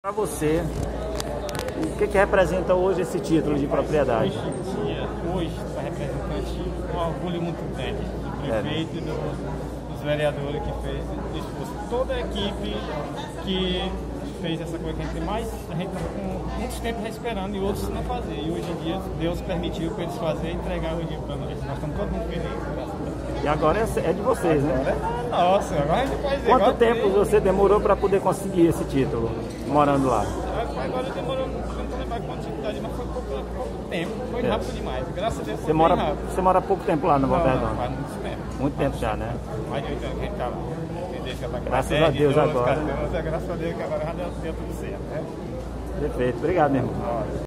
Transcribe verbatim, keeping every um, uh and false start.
Para você, o que, que representa hoje esse título de propriedade? Esse dia, hoje, está representante um orgulho muito grande do prefeito e do, dos vereadores que fez isso, toda a equipe que fez essa coisa que a gente mais, a gente estava com muitos tempos esperando e outros não fazer. E hoje em dia, Deus permitiu para eles fazerem e entregar o dia para nós. Nós estamos todo mundo felizes. E agora é de vocês, né? Nossa, agora a gente faz igual. Quanto tempo você demorou para poder conseguir esse título, morando lá? Agora demorou, não vou lembrar quanto tempo, mas foi pouco, pouco tempo, foi é. rápido demais. Graças a Deus foi mora, rápido. Você mora pouco tempo lá no Governador? Faz muito tempo. Muito tempo já, né? Mais de oito anos que a gente estava. Graças a Deus agora. Graças a Deus que agora já deu tudo certo, né? Perfeito, obrigado, meu irmão.